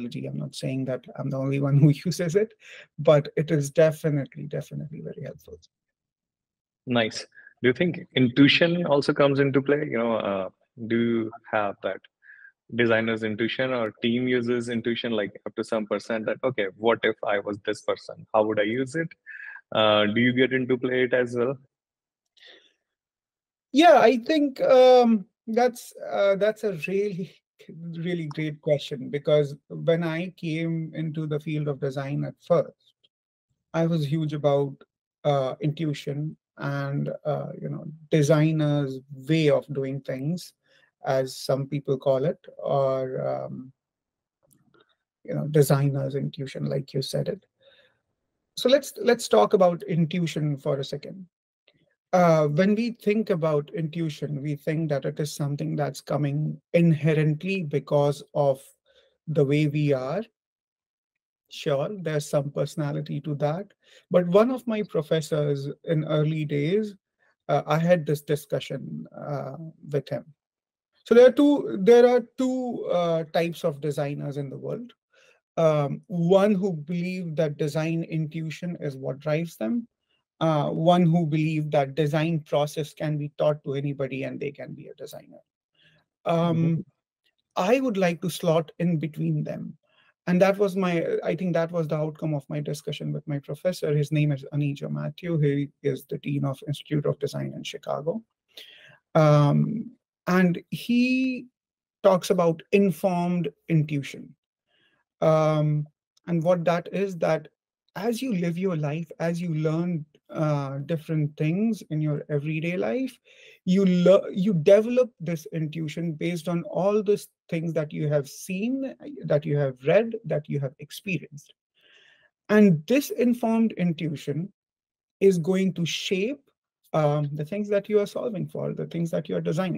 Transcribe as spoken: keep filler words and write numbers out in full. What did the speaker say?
methodology. I'm not saying that I'm the only one who uses it, but it is definitely, definitely very helpful. Nice. Do you think intuition also comes into play? You know, uh, do you have that designer's intuition or team uses intuition like up to some percent that, okay, what if I was this person? How would I use it? Uh, do you get into play it as well? Yeah, I think um, that's uh, that's a really, really great question, because when I came into the field of design at first, I was huge about uh, intuition and uh, you know, designers' way of doing things, as some people call it, or um, you know, designers' intuition, like you said it. So let's let's talk about intuition for a second. Uh, when we think about intuition, we think that it is something that's coming inherently because of the way we are. Sure, there's some personality to that. But one of my professors in early days, uh, I had this discussion uh, with him. So there are two, there are two uh, types of designers in the world. Um, one who believe that design intuition is what drives them. Uh, one who believe that design process can be taught to anybody and they can be a designer. Um, mm-hmm. I would like to slot in between them. And that was my, I think that was the outcome of my discussion with my professor. His name is Anija Matthew. He is the dean of Institute of Design in Chicago. Um, and he talks about informed intuition. Um, and what that is, that as you live your life, as you learn uh, different things in your everyday life, you you develop this intuition based on all these things that you have seen, that you have read, that you have experienced. And this informed intuition is going to shape um, the things that you are solving for, the things that you are designing.